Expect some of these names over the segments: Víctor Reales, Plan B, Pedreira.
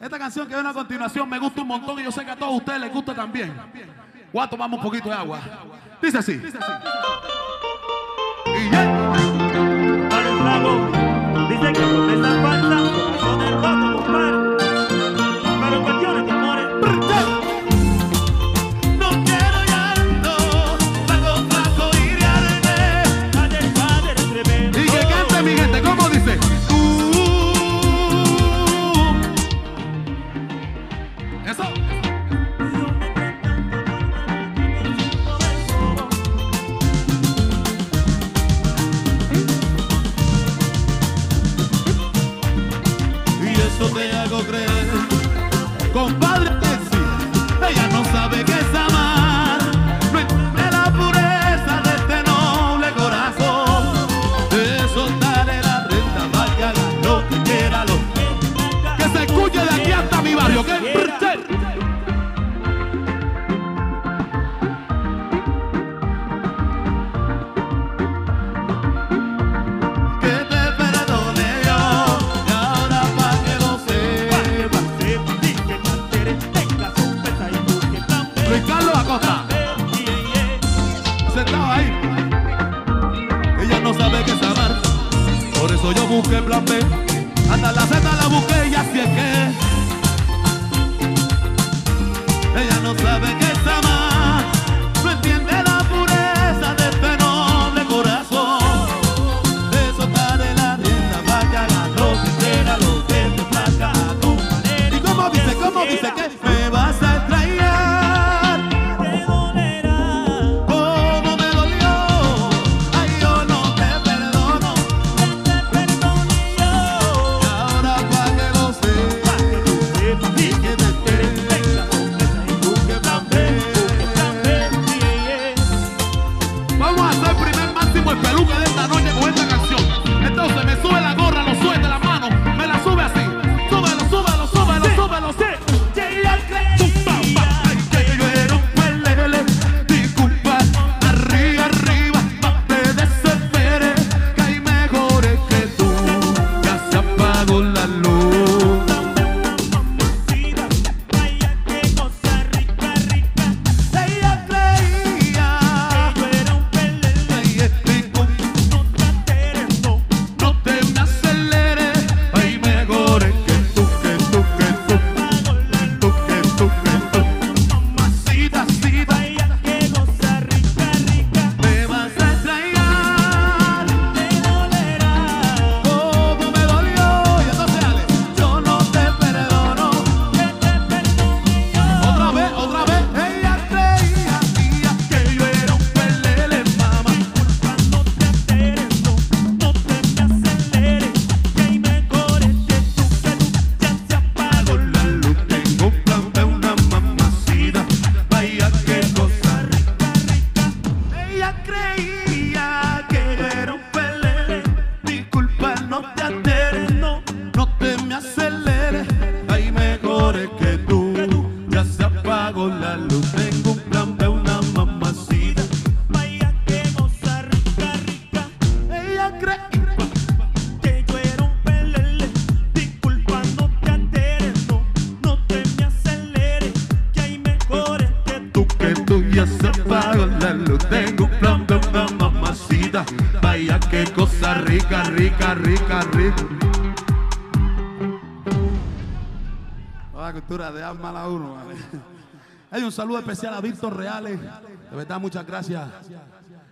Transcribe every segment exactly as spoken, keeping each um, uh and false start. Esta canción que viene a continuación me gusta un montón y yo sé que a todos ustedes les gusta también. Voy a tomar un poquito de agua. Dice así. Y ya. Para el flaco, dice que promesa falsa, son el rato, compadre. Pero cuestiones de amores. No quiero llanto, flaco, flaco, iré a del padre tremendo. Y que cante mi gente, ¿cómo dice? Eso. Te hago creer, compadre, que sí, ella no sabe qué es amar, no entiende la pureza de este noble corazón, de soltarle la renta, valga lo que quiera, lo que se escuche de aquí hasta mi barrio, ¿ok? Yo busqué plan B, hasta la Z la busqué y así es que ella no sabe que está mal, no entiende la pureza de este noble corazón, de soltar en la rienda, vaya la roquera, lo que te placa a tu manera. Y como dice, como dice que me vas a rica, rica, rica. Hola, cultura de alma la uno. ¿Vale? Hay un saludo especial a Víctor Reales. De verdad, muchas gracias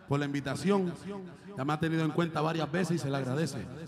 por la invitación. Ya me ha tenido en cuenta varias veces y se le agradece.